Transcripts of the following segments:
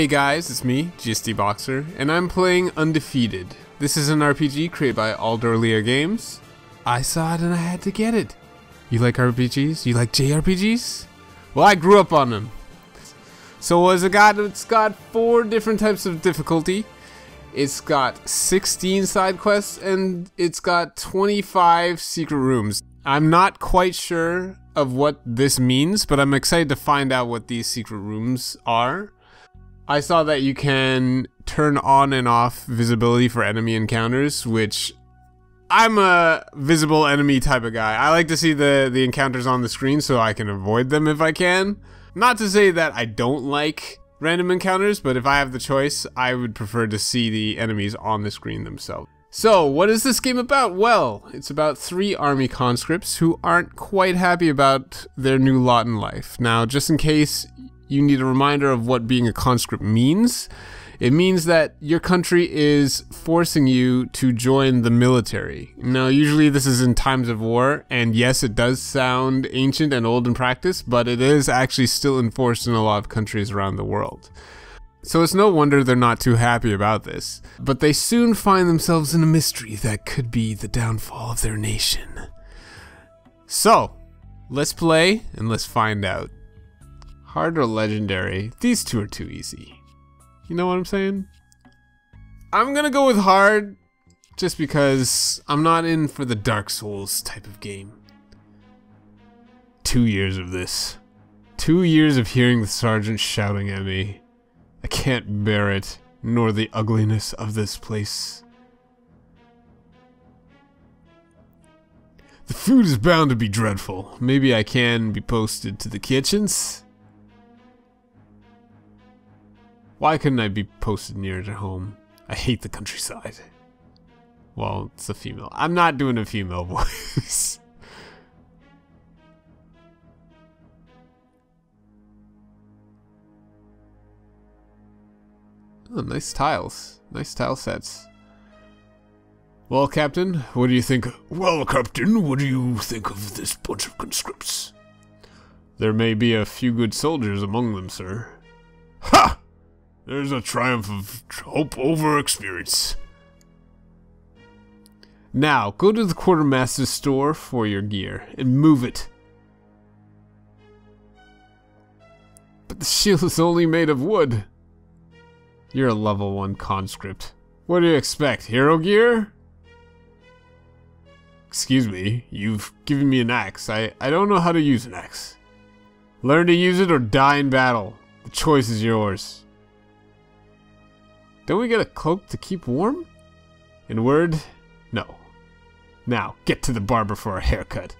Hey guys, it's me, GSDBoxer, and I'm playing Undefeated. This is an RPG created by Aldorlea Games. I saw it and I had to get it. You like RPGs? You like JRPGs? Well, I grew up on them. So it's got 4 different types of difficulty. It's got 16 side quests and it's got 25 secret rooms. I'm not quite sure of what this means, but I'm excited to find out what these secret rooms are. I saw that you can turn on and off visibility for enemy encounters, which I'm a visible enemy type of guy. I like to see the encounters on the screen so I can avoid them if I can. Not to say that I don't like random encounters, but if I have the choice, I would prefer to see the enemies on the screen themselves. So, what is this game about? Well, it's about 3 army conscripts who aren't quite happy about their new lot in life. Now, just in case you need a reminder of what being a conscript means. It means that your country is forcing you to join the military. Now, usually this is in times of war, and yes, it does sound ancient and old in practice, but it is actually still enforced in a lot of countries around the world. So it's no wonder they're not too happy about this. But they soon find themselves in a mystery that could be the downfall of their nation. So, let's play and let's find out. Hard or legendary? These two are too easy. You know what I'm saying? I'm gonna go with hard, just because I'm not in for the Dark Souls type of game. 2 years of this. 2 years of hearing the sergeant shouting at me. I can't bear it, nor the ugliness of this place. The food is bound to be dreadful. Maybe I can be posted to the kitchens? Why couldn't I be posted nearer to home? I hate the countryside. Well, it's a female. I'm not doing a female voice. Oh, nice tiles. Nice tile sets. Well, Captain, what do you think? Well, Captain, what do you think of this bunch of conscripts? There may be a few good soldiers among them, sir. Ha! There's a triumph of hope over experience. Now, go to the quartermaster's store for your gear and move it. But the shield is only made of wood. You're a level 1 conscript. What do you expect, hero gear? Excuse me, you've given me an axe. I don't know how to use an axe. Learn to use it or die in battle. The choice is yours. Don't we get a cloak to keep warm? In word, no. Now, get to the barber for a haircut.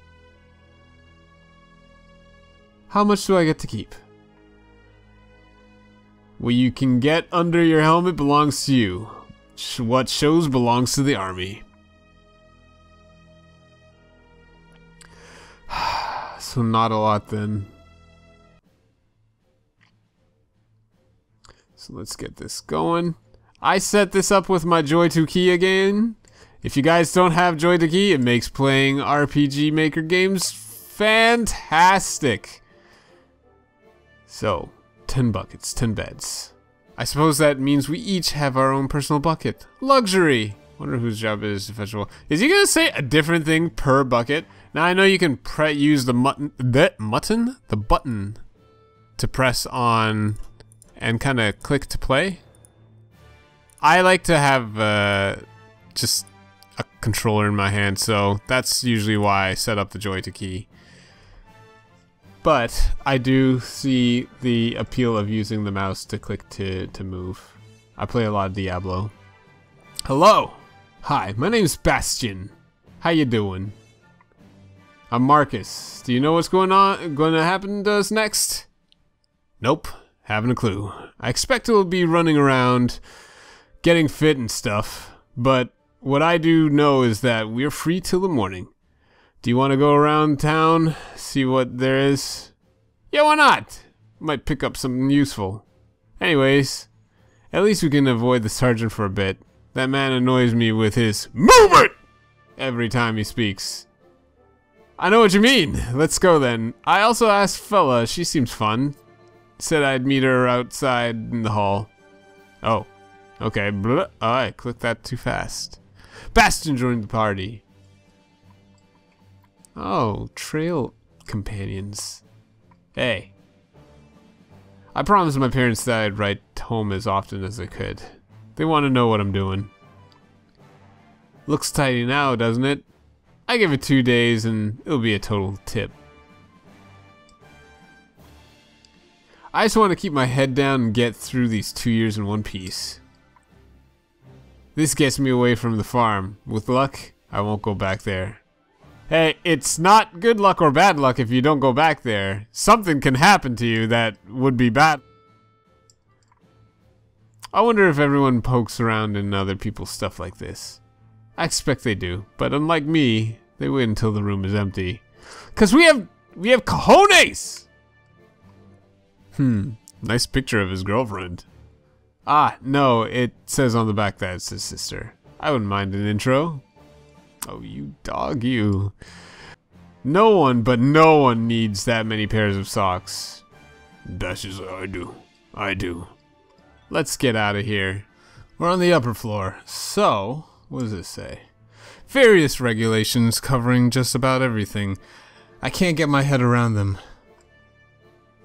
How much do I get to keep? What you can get under your helmet belongs to you. What shows belongs to the army. So not a lot then. So let's get this going. I set this up with my Joy2Key again. If you guys don't have Joy2Key, it makes playing RPG Maker games fantastic. So, 10 buckets, 10 beds. I suppose that means we each have our own personal bucket. Luxury! Wonder whose job it is to fetch. Is he gonna say a different thing per bucket? Now I know you can use the button to press on and kind of click to play. I like to have just a controller in my hand, so that's usually why I set up the Joy2Key. But I do see the appeal of using the mouse to click to move. I play a lot of Diablo. Hello! Hi, my name's Bastion. How you doing? I'm Marcus. Do you know what's gonna happen to us next? Nope, haven't a clue. I expect we'll be running around getting fit and stuff, but what I do know is that we're free till the morning. Do you want to go around town, see what there is? Yeah, why not? Might pick up something useful. Anyways, at least we can avoid the sergeant for a bit. That man annoys me with his movement every time he speaks. I know what you mean. Let's go then. I also asked Fila. She seems fun. said I'd meet her outside in the hall. Oh, okay. Blah. Oh, I clicked that too fast. Bastion joined the party. Oh, trail companions. Hey. I promised my parents that I'd write home as often as I could. They want to know what I'm doing. Looks tidy now, doesn't it? I give it 2 days and it'll be a total tip. I just want to keep my head down and get through these 2 years in one piece. This gets me away from the farm. With luck, I won't go back there. Hey, it's not good luck or bad luck if you don't go back there. Something can happen to you that would be bad. I wonder if everyone pokes around in other people's stuff like this. I expect they do, but unlike me, they wait until the room is empty. 'Cause we have cojones! Nice picture of his girlfriend. Ah, no, it says on the back that it's his sister. I wouldn't mind an intro. Oh, you dog, you. No one, but no one needs that many pairs of socks. That's just what I do. I do. Let's get out of here. We're on the upper floor. So, what does this say? Various regulations covering just about everything. I can't get my head around them.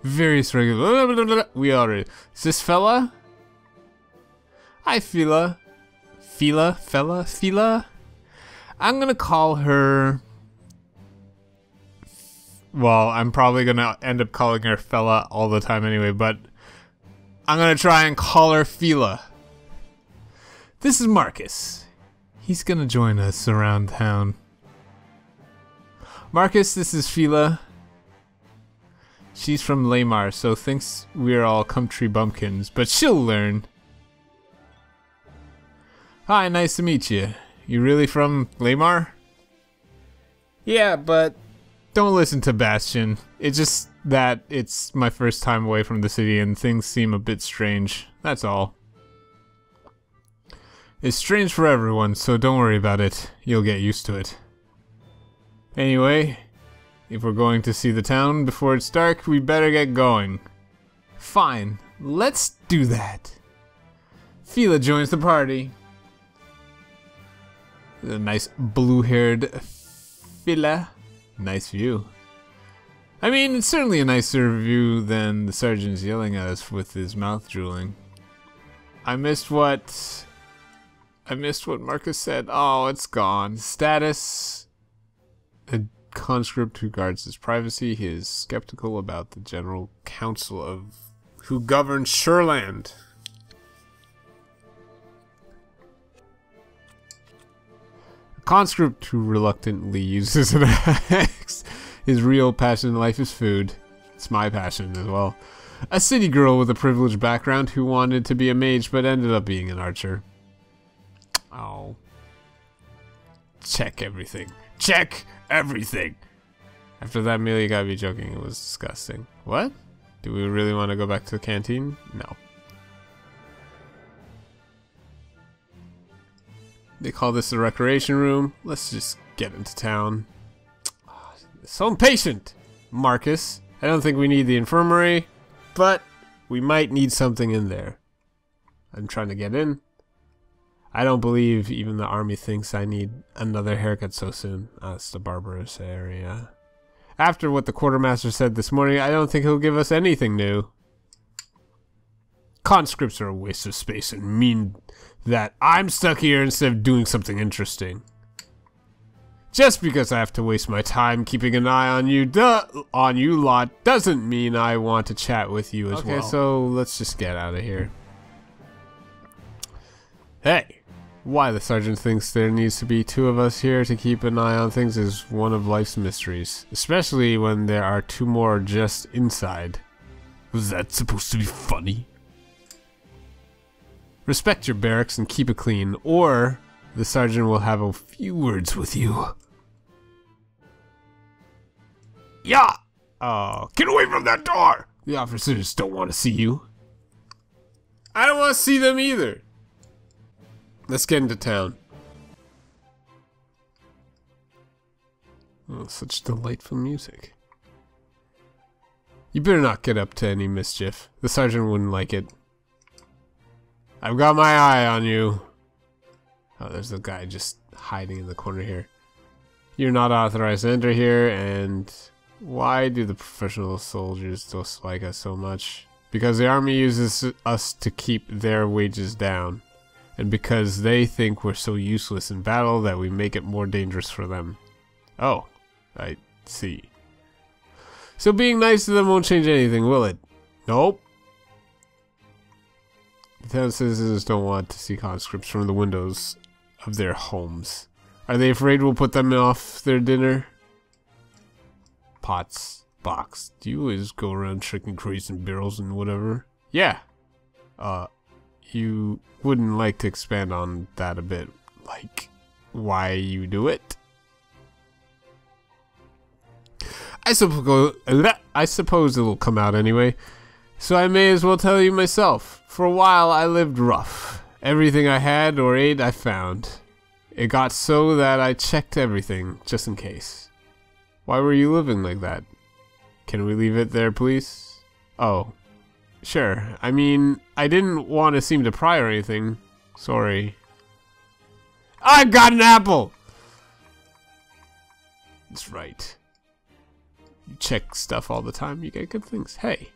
Various regular. We already. Is this fella? Hi, Fila. Fila? Fella? Fila? I'm gonna call her. Well, I'm probably gonna end up calling her Fella all the time anyway, but I'm gonna try and call her Fila. This is Marcus. He's gonna join us around town. Marcus, this is Fila. She's from Leymar, so thinks we're all country bumpkins, but she'll learn. Hi, nice to meet you. You really from Leymar? Yeah, but don't listen to Bastion. It's just that it's my first time away from the city and things seem a bit strange. That's all. It's strange for everyone, so don't worry about it. You'll get used to it. Anyway, if we're going to see the town before it's dark, we better get going. Fine, let's do that. Fila joins the party. The nice blue-haired Fila. Nice view. I mean, it's certainly a nicer view than the sergeant's yelling at us with his mouth drooling. I missed what Marcus said. Oh, it's gone. Status. A conscript who guards his privacy. He is skeptical about the general council of who governs Sureland. A conscript who reluctantly uses an axe. His real passion in life is food. It's my passion as well. A city girl with a privileged background who wanted to be a mage but ended up being an archer. Oh. Check everything. Check everything. After that meal, you gotta be joking. It was disgusting. What? Do we really want to go back to the canteen? No. They call this the recreation room. Let's just get into town. Oh, so impatient, Marcus. I don't think we need the infirmary, but we might need something in there. I'm trying to get in. I don't believe even the army thinks I need another haircut so soon. That's the barbarous area. After what the quartermaster said this morning, I don't think he'll give us anything new. Conscripts are a waste of space and mean that I'm stuck here instead of doing something interesting. Just because I have to waste my time keeping an eye on you lot doesn't mean I want to chat with you as well. Okay, so let's just get out of here. Hey! Why the sergeant thinks there needs to be two of us here to keep an eye on things is one of life's mysteries, especially when there are two more just inside. Was that supposed to be funny? Respect your barracks and keep it clean, or the sergeant will have a few words with you. Yeah! Oh, get away from that door! The officers don't want to see you. I don't want to see them either! Let's get into town. Oh, such delightful music. You better not get up to any mischief. The sergeant wouldn't like it. I've got my eye on you. Oh, there's the guy just hiding in the corner here. You're not authorized to enter here, and... Why do the professional soldiers dislike us so much? Because the army uses us to keep their wages down. And because they think we're so useless in battle that we make it more dangerous for them. Oh, I see. So being nice to them won't change anything, will it? Nope. The town citizens don't want to see conscripts from the windows of their homes. Are they afraid we'll put them off their dinner? Pots, box. Do you always go around tricking crates and barrels and whatever? Yeah. You wouldn't like to expand on that a bit, like why you do it? I suppose it'll come out anyway, so I may as well tell you myself. For a while I lived rough. Everything I had or ate I found. It got so that I checked everything, just in case. Why were you living like that? Can we leave it there, please? Oh. Sure. I mean, I didn't want to seem to pry or anything. Sorry. I've got an apple! That's right. You check stuff all the time, you get good things. Hey,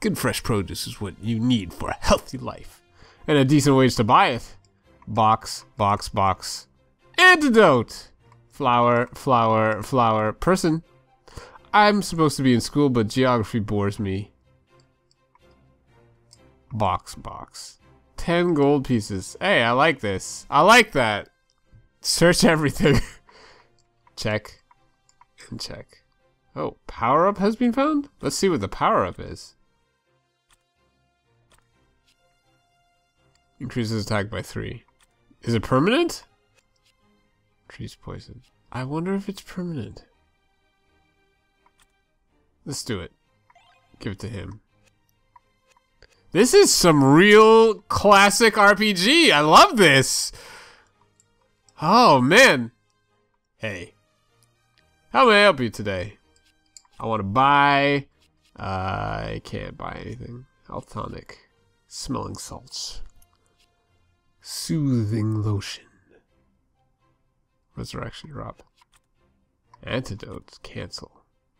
good fresh produce is what you need for a healthy life. And a decent wage to buy it. Box, box, box. Antidote! Flower, flower, flower. Person. I'm supposed to be in school, but geography bores me. Box, box. 10 gold pieces. Hey, I like this. I like that. Search everything. Check. And check. Oh, power-up has been found? Let's see what the power-up is. Increases attack by 3. Is it permanent? Trees poison. I wonder if it's permanent. Let's do it. Give it to him. This is some real classic RPG. I love this. Oh, man. Hey. How may I help you today? I want to buy... I can't buy anything. Health tonic. Smelling salts. Soothing lotion. Resurrection drop. Antidote. Cancel.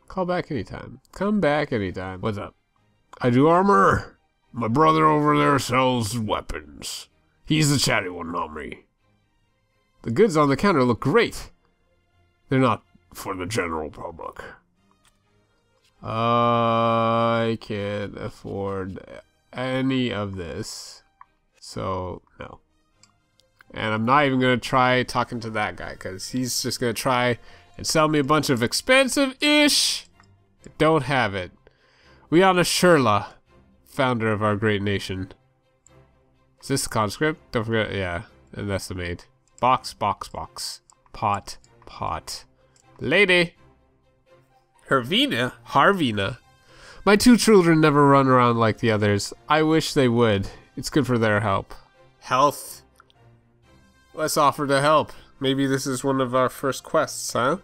Call back anytime. Come back anytime. What's up? I do armor. My brother over there sells weapons. He's the chatty one, not me. The goods on the counter look great. They're not for the general public. I can't afford any of this. So, no. And I'm not even going to try talking to that guy, because he's just going to try and sell me a bunch of expensive-ish. I don't have it. We on a Shurla. Founder of our great nation. Is this conscript? Don't forget, yeah. And that's the maid. Box, box, box. Pot, pot. Lady! Hervina? Hervina. My 2 children never run around like the others. I wish they would. It's good for their help. Health. Let's offer to help. Maybe this is one of our first quests, huh?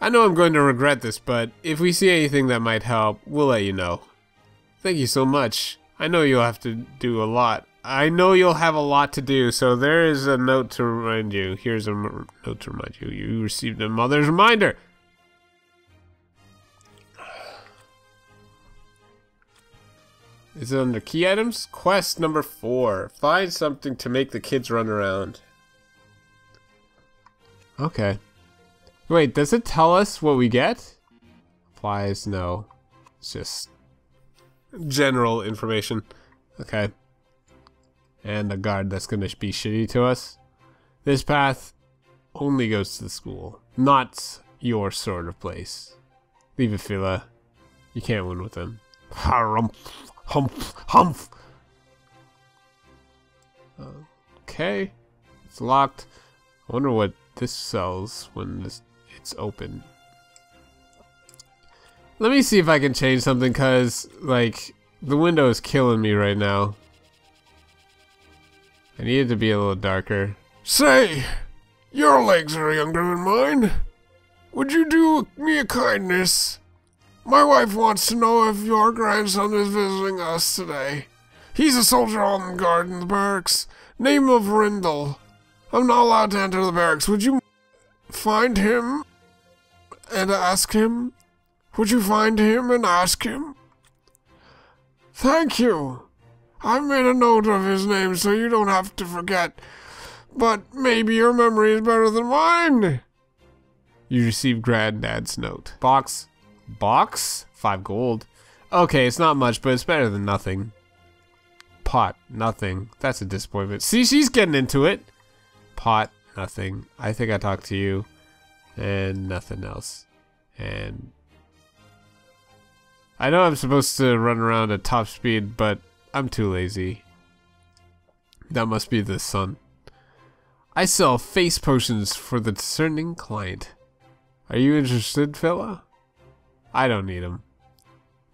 I know I'm going to regret this, but if we see anything that might help, we'll let you know. Thank you so much. I know you'll have to do a lot. I know you'll have a lot to do, so there is a note to remind you. Here's a note to remind you. You received a mother's reminder. Is it under key items? Quest number 4. Find something to make the kids run around. Okay. Wait, does it tell us what we get? Flies, no. It's just general information. Okay. And the guard that's gonna be shitty to us. This path only goes to the school. Not your sort of place. Leave it, Fila. You can't win with them. Harumph, humph, humph. Okay. It's locked. I wonder what this sells when this... It's open. Let me see if I can change something, because, like, the window is killing me right now. I need it to be a little darker. Say, your legs are younger than mine. Would you do me a kindness? My wife wants to know if your grandson is visiting us today. He's a soldier on the guard in the barracks. Name of Rindle. I'm not allowed to enter the barracks. Would you find him and ask him? Would you find him and ask him? Thank you. I made a note of his name so you don't have to forget. But maybe your memory is better than mine. You received Granddad's note. Box. Box? 5 gold. Okay, it's not much, but it's better than nothing. Pot. Nothing. That's a disappointment. See, she's getting into it. Pot. Nothing. I think I talked to you. And nothing else. And... I know I'm supposed to run around at top speed, but I'm too lazy. That must be the sun. I sell face potions for the discerning client. Are you interested, Fila? I don't need them.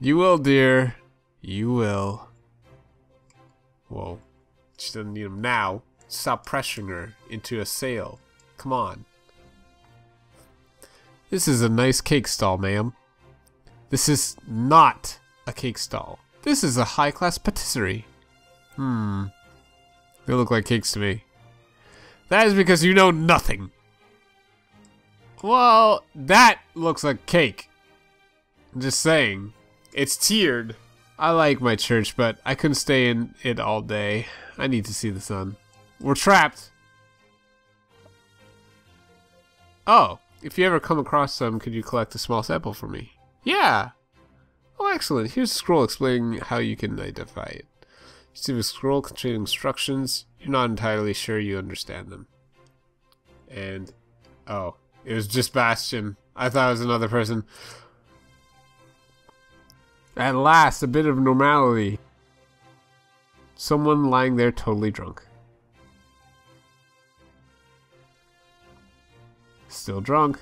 You will, dear. You will. Whoa. She doesn't need them now. Stop pressuring her into a sale. Come on. This is a nice cake stall, ma'am. This is not a cake stall. This is a high-class patisserie. They look like cakes to me. That is because you know nothing. Well, that looks like cake. I'm just saying. It's tiered. I like my church, but I couldn't stay in it all day. I need to see the sun. We're trapped. Oh, if you ever come across some, could you collect a small sample for me? Yeah! Oh, excellent. Here's a scroll explaining how you can identify it. You see the scroll containing instructions. You're not entirely sure you understand them. And... oh. It was just Bastion. I thought it was another person. At last, a bit of normality. Someone lying there totally drunk. Still drunk.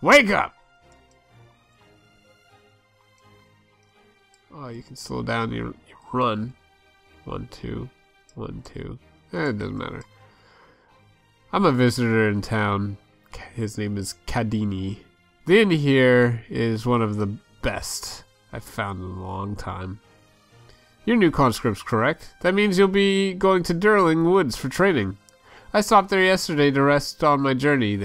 Wake up! Oh, you can slow down your run. 1, 2, 1, 2. It doesn't matter. I'm a visitor in town. His name is Kadini. The inn here is one of the best I've found in a long time. Your new conscript's correct. That means you'll be going to Durling Woods for training. I stopped there yesterday to rest on my journey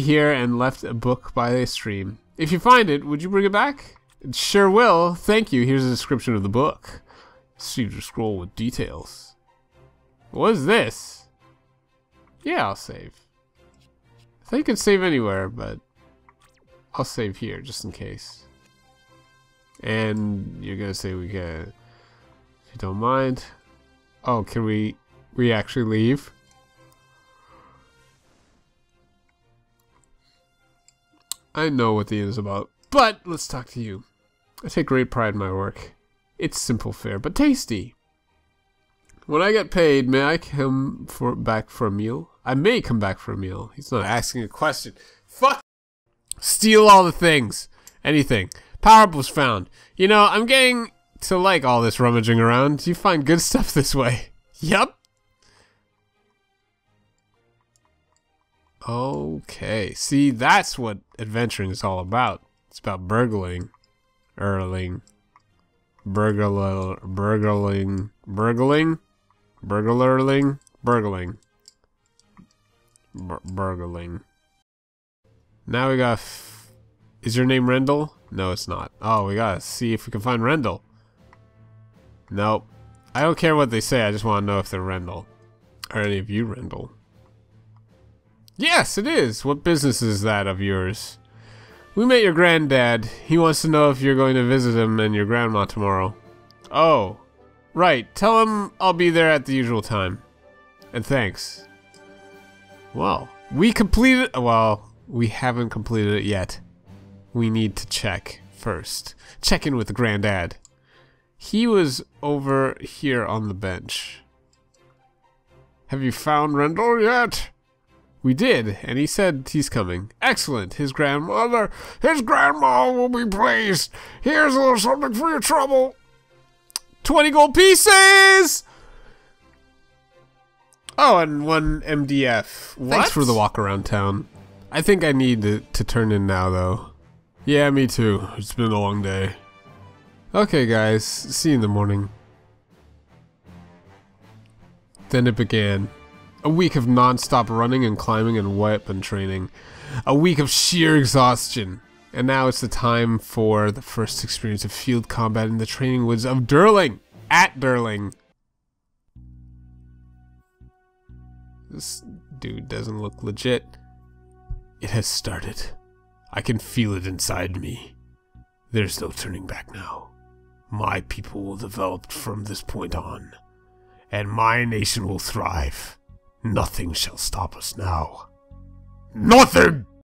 here and left a book by the stream. If you find it, would you bring it back? Sure will. Thank you. Here's a description of the book. Secret scroll with details. What is this? Yeah, I'll save. I think I can save anywhere, but I'll save here just in case. And you're gonna say we can, if you don't mind. Oh, can we actually leave? I know what the end is about. But let's talk to you. I take great pride in my work. It's simple fare, but tasty. When I get paid, may I come back for a meal? I may come back for a meal. He's not asking a question. Fuck! Steal all the things. Anything. Power-up was found. You know, I'm getting to like all this rummaging around. You find good stuff this way. Yup. Okay. See, that's what adventuring is all about. It's about burgling. Burgling. Now we got... is your name Rindle? No, it's not. Oh, we gotta see if we can find Rindle. Nope. I don't care what they say, I just want to know if they're Rindle. Are any of you Rindle? Yes, it is! What business is that of yours? We met your granddad. He wants to know if you're going to visit him and your grandma tomorrow. Oh. Right. Tell him I'll be there at the usual time. And thanks. Well, we completed... well, we haven't completed it yet. We need to check first. Check in with the granddad. He was over here on the bench. Have you found Rindle yet? We did, and he said he's coming. Excellent. His grandma will be pleased. Here's a little something for your trouble. 20 gold pieces! Oh, and 1 MDF. What? Thanks for the walk around town. I think I need to turn in now, though. Yeah, me too. It's been a long day. Okay guys, see you in the morning. Then it began. A week of non-stop running and climbing and weapon training. A week of sheer exhaustion. And now it's the time for the first experience of field combat in the training woods of Durling! At Durling! This dude doesn't look legit. It has started. I can feel it inside me. There's no turning back now. My people will develop from this point on. And my nation will thrive. Nothing shall stop us now. Nothing!